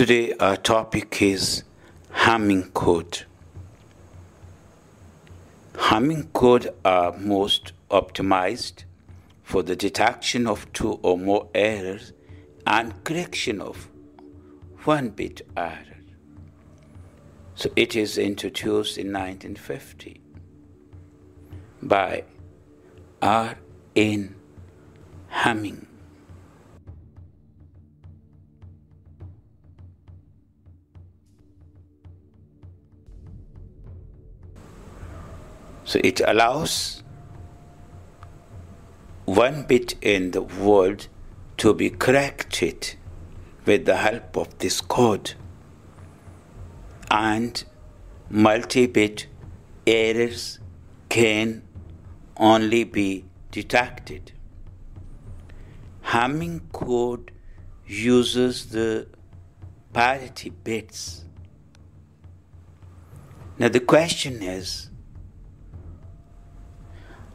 Today our topic is Hamming Code. Hamming code are most optimized for the detection of two or more errors and correction of one bit error. So it is introduced in 1950 by R.N. Hamming. So it allows one bit in the world to be corrected with the help of this code, and multi-bit errors can only be detected. Hamming code uses the parity bits. Now the question is,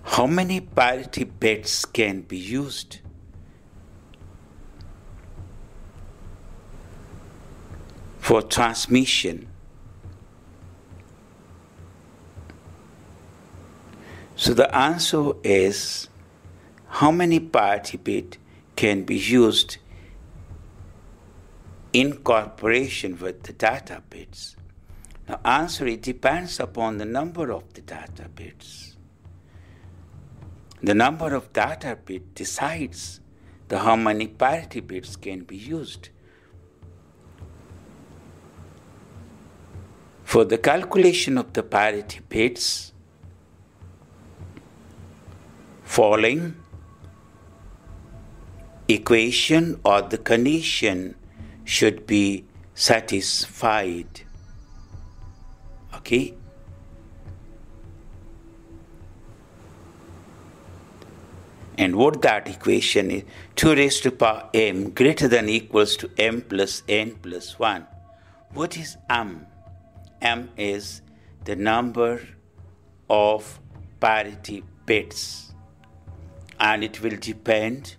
how many parity bits can be used? For transmission. So the answer is, how many parity bits can be used in cooperation with the data bits? The answer, it depends upon the number of the data bits. The number of data bits decides how many parity bits can be used. For the calculation of the parity bits, following equation or the condition should be satisfied. Okay? And what that equation is, 2 raised to power m greater than equals to m plus n plus 1. What is m? m is the number of parity bits, and it will depend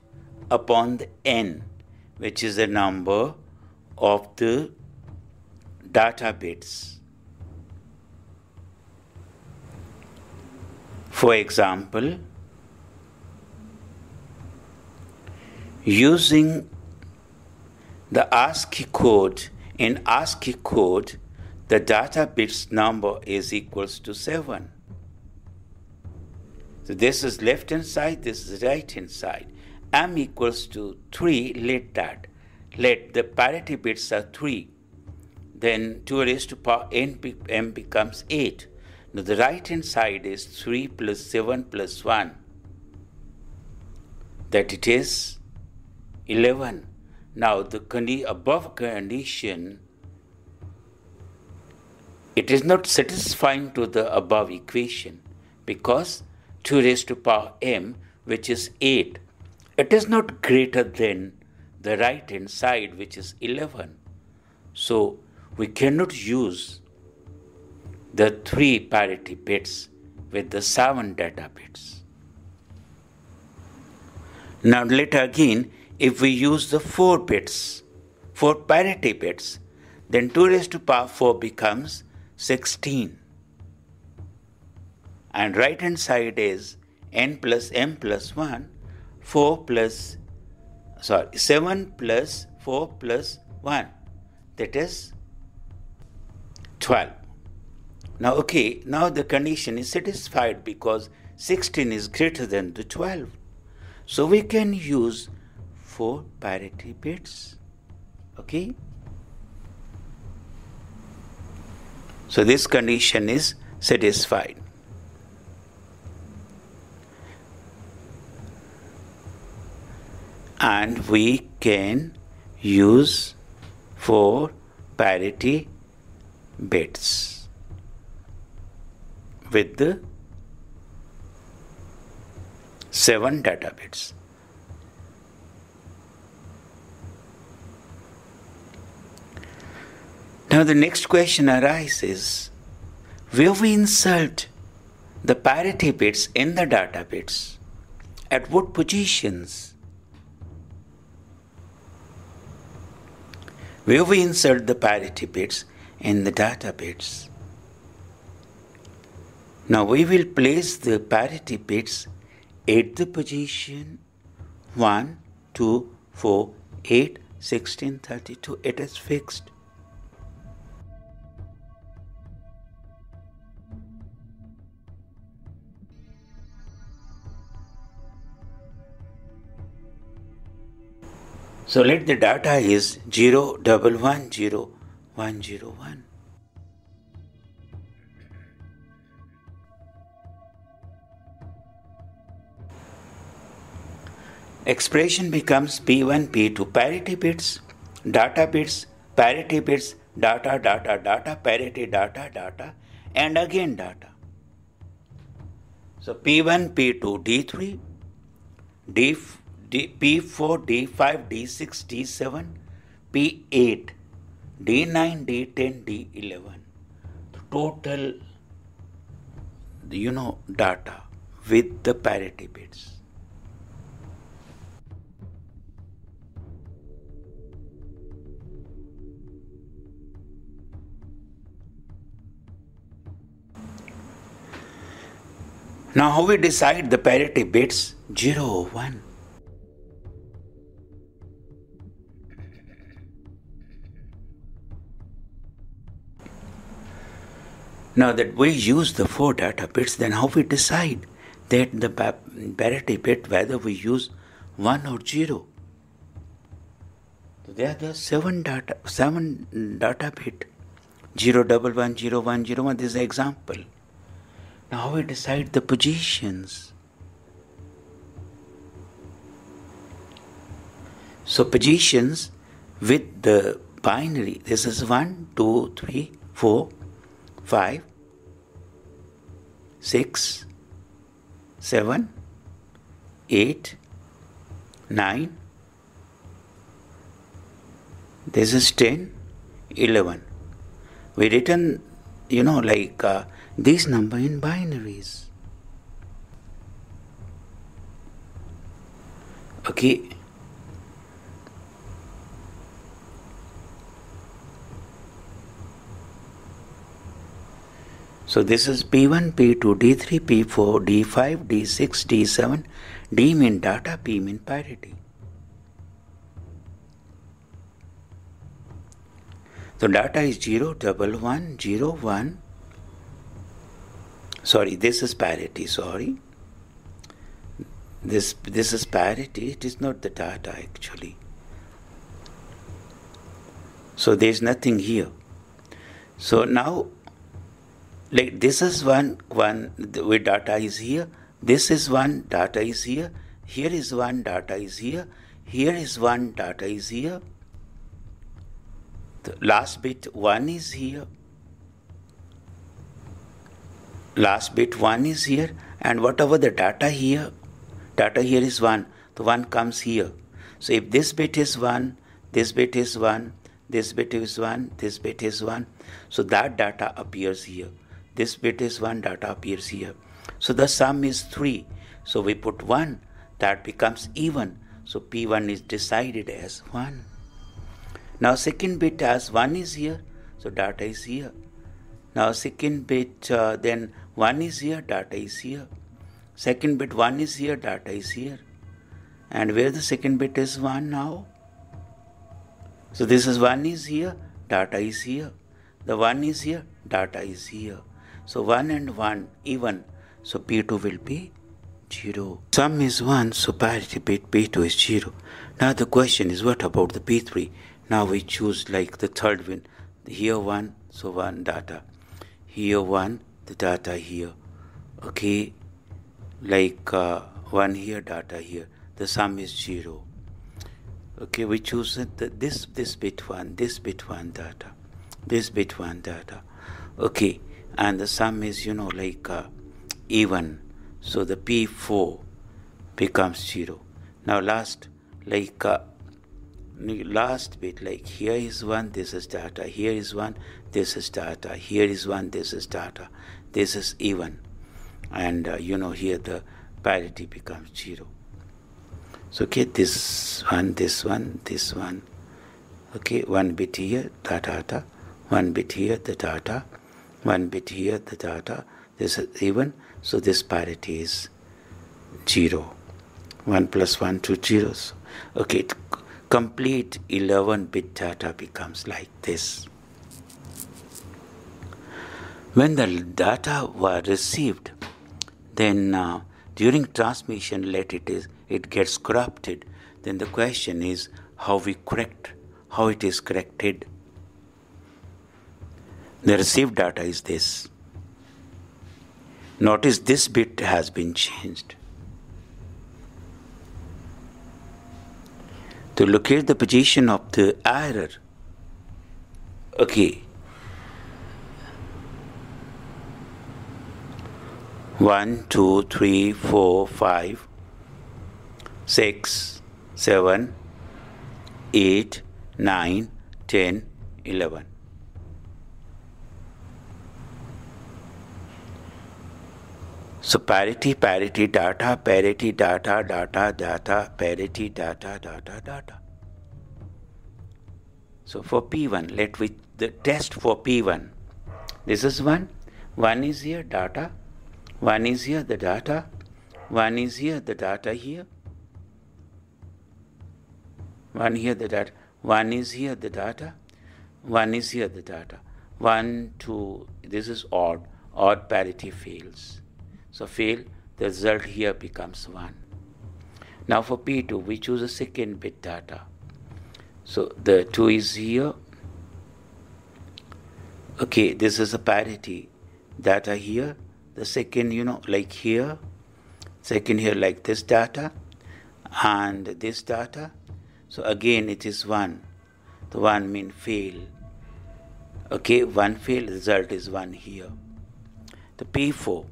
upon the n, which is the number of the data bits. For example, using the ASCII code, in ASCII code, the data bits number is equals to 7. So this is left hand side, this is right hand side. M equals to 3, let the parity bits are 3. Then 2 raised to power m becomes 8. Now the right hand side is 3 plus 7 plus 1. That it is 11. Now the above condition, it is not satisfying to the above equation, because 2 raised to power m, which is 8, it is not greater than the right hand side, which is 11. So we cannot use the 3 parity bits with the 7 data bits. Now later again, if we use the 4 parity bits, then 2 raised to power 4 becomes 16. And right hand side is n plus m plus 1, 7 plus 4 plus 1, that is 12. Now okay, now the condition is satisfied because 16 is greater than the 12. So we can use 4 parity bits. Okay? So this condition is satisfied. And we can use 4 parity bits with the 7 data bits. Now the next question arises, will we insert the parity bits in the data bits? At what positions? where we insert the parity bits and the data bits. Now we will place the parity bits at the position 1, 2, 4, 8, 16, 32, it is fixed. So let the data is 0, 1, 0, 1, 0, 1. Expression becomes P1, P2, parity bits, data, data, data, parity, data, data, and again data. So P1, P2, D3, P4, D5, D6, D7, P8, D9, D10, D11. The total, data with the parity bits. Now how we decide the parity bits? 0, 1. Now that we use the 4 data bits, then how we decide that the parity bit, whether we use 1 or 0? There are the 7 data bit, 0, 1, 0, 1, 0, 1, this is an example. Now we decide the positions. So positions with the binary, this is 1, 2, 3, 4, 5, 6, 7, 8, 9, this is 10, 11. We written, these number in binaries. Okay. So this is P1, P2, D3, P4, D5, D6, D7, D mean data, P mean parity. So data is 0, 1, 0, 1. Sorry, this is parity, sorry. This is parity, it is not the data actually. So there is nothing here. So now, like this is 1, where data is here. This is 1, data is here. Here is 1, data is here. Here is 1, data is here. The last bit 1 is here. Last bit 1 is here, and whatever the data here is 1, the 1 comes here. So if this bit is 1, this bit is 1, this bit is 1, this bit is 1, so that data appears here. This bit is 1, data appears here. So the sum is 3. So we put 1, that becomes even. So P1 is decided as 1. Now second bit as 1 is here, so data is here. Now second bit then 1 is here, data is here. Second bit 1 is here, data is here. And where the second bit is 1 now? So this is 1 is here, data is here. The 1 is here, data is here. So 1 and 1 even. So P2 will be 0. Sum is 1, so parity bit P2 is 0. Now the question is, what about the P3? Now we choose like the third one. Here 1, so 1 data. Here 1, the data here. Okay, like 1 here, data here. The sum is 0. Okay, we choose this bit 1, this bit 1 data, this bit 1 data. Okay, and the sum is, even. So the P4 becomes 0. Now last bit, like here is 1, this is data, here is 1, this is data, here is 1, this is data, this is even, and here the parity becomes 0. So get this 1, this 1, this 1, Okay, one bit here, da da, one bit here, the da, one bit here, the da. This is even, so this parity is 0. 1 plus 1, 2 zeros. Okay, complete 11-bit data becomes like this. When the data were received, then during transmission let it gets corrupted. Then the question is how it is corrected. The received data is this. Notice this bit has been changed. To locate the position of the error, okay, 1, 2, 3, 4, 5, 6, 7, 8, 9, 10, 11. So parity, data, parity, data. So for P1, let we test for P1. This is one. One is here, data. One is here, the data. One is here, the data here. One here, the data. One is here, the data. One is here, the data. One, two, this is odd. Odd parity fails. So fail, the result here becomes 1. Now for P2, we choose a second bit data. So the 2 is here. Okay, this is a parity data here. The second, like here. Second here, like this data. And this data. So again, it is 1. The 1 means fail. Okay, 1 fail, result is 1 here. The P4.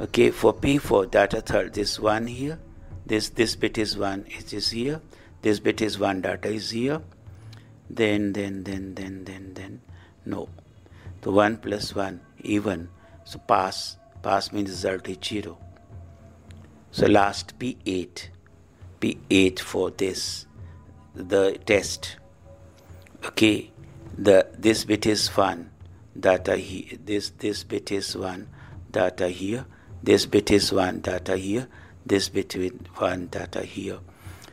Okay, for P4 data third, this one here, this bit is 1, it is here, this bit is 1, data is here, then no. So 1 plus 1 even, so pass means result is 0. So last P8 for this, the test. Okay, this bit is 1, data here, this bit is 1, data here. This bit is 1, data here. This bit is 1, data here.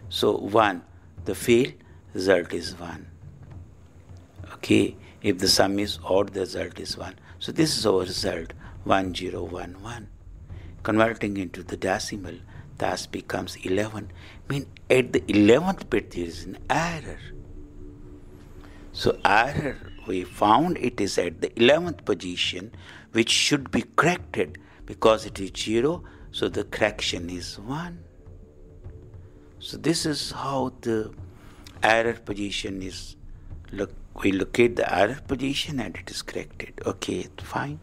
So 1, the fail, result is 1. Okay, if the sum is odd, the result is 1. So this is our result, 1, 0, 1, 1. Converting into the decimal, thus becomes 11. Mean at the 11th bit there is an error. So error, we found it is at the 11th position, which should be corrected. Because it is 0, so the correction is 1. So this is how the error position is. Look, we locate the error position and it is corrected. Okay, fine.